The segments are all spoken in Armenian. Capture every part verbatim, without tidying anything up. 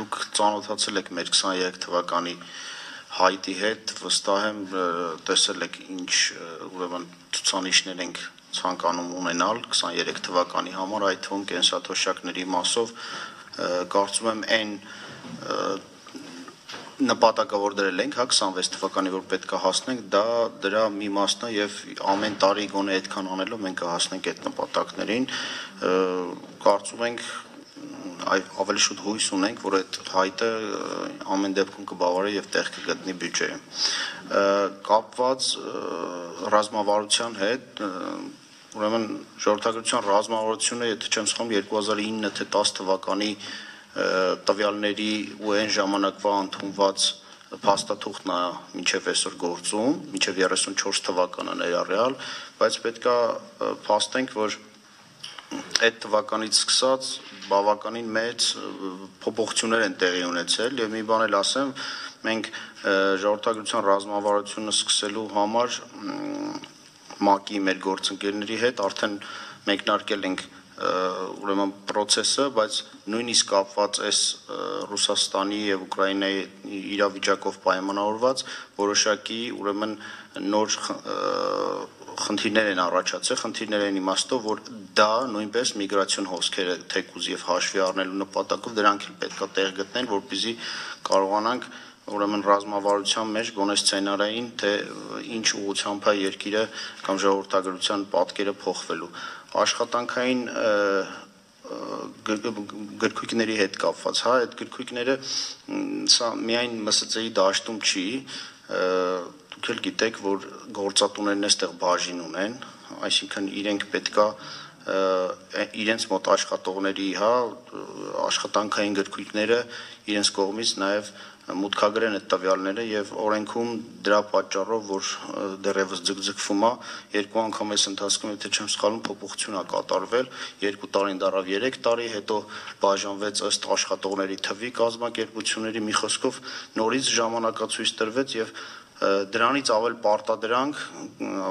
Duk ծանոթացել եք մեր douăzeci și trei թվականի հայտի հետ, վստահ եմ տեսել եք ինչ ուրեմն ցուցանիշներ ենք ցանկանում ունենալ douăzeci și trei թվականի համար, այդ թվում կենսաթոշակների մասով կարծում եմ այն նպատակը որ դրել ենք, հա douăzeci și șase թվականի որ պետք է հասնենք, դա դրա մի մասն է եւ ամեն տարի գոնե այդքան անելով մենք կհասնենք այդ նպատակներին, կարծում ենք ավելի շուտ հույս ունենք, որ այդ հայտը ամեն դեպքում կբավարարի եւ տեղ կգտնի բյուջեում։ Կապված ռազմավարության հետ, ուրեմն ժողովրդական ռազմավարությունը, եթե չեմ սխալվում, două mii nouă թե două mii zece թվականի տվյալների ու այն ժամանակվա ընդունված փաստաթուղթն է մինչև այսօր գործում, մինչև treizeci și patru թվականը ներառյալ, բայց պետք է փաստենք, որ այդ թվականից սկսած բավականին մեծ փոփոխություններ են տեղի ունեցել եւ մի բան էլ ասեմ, մենք ժողովրդական ռազմավարությունը սկսելու համար ՄԱԿ-ի մեր գործընկերների հետ արդեն մեկնարկել ենք ուրեմն procesը, բայց նույնիսկ կապված այս Ռուսաստանի եւ Ուկրաինայի իրավիճակով պայմանավորված որոշակի ուրեմն նոր խնդիրներ են առաջացել, խնդիրներ են իմաստով, որ դա նույնպես միգրացիոն հոսքերը թեկուզ եւ հաշվի առնելու նպատակով դրանք էլ պետք է տեղ գտնեն, որպեսզի կարողանանք ուրեմն ռազմավարության մեջ գոնե սցենարային թե ինչ ուղղությամբ է երկիրը կամ ժողովրդագրության պատկերը փոխվելու։ Աշխատանքային գրքույկների հետ կապված, հա, այդ գրքույկները սա միայն ՄՍՑ-ի դաշտում չի, դուք էլ գիտեք, որ գործատուներն էստեղ բաժին ունեն, այսինքն իրենք պետքա իրենց մոտ աշխատողների, հա, աշխատանքային գրքույկները իրենց կողմից նաև մուտքագրեն այդ տվյալները եւ օրենքում դրա պատճառով, որ դեռևս ձգձգվում է, երկու անգամ էս ընթացքում, եթե չեմ սխալվում, փոփոխություն է կատարվել, երկու տարին դարավ երեք տարի, հետո բաժանվեց ըստ աշխատողների թվի կազմակերպությունների, մի խոսքով նորից ժամանակացույց տրվեց եւ դրանից ավել պարտադրանք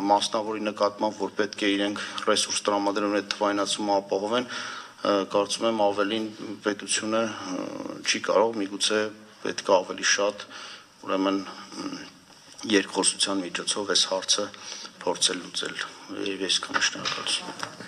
մասնավորի նկատմամբ, որ պետք է իրենք ռեսուրս տրամադրում այդ թվայնացումը ապահովեն, կարծում եմ ավելին պետությունը չի կարող, միգուցե պետք է ավելի շատ ուրեմն երկխոսության միջոցով այս հարցը փորձել լուծել։ Եվ այսքան շնորհակալություն։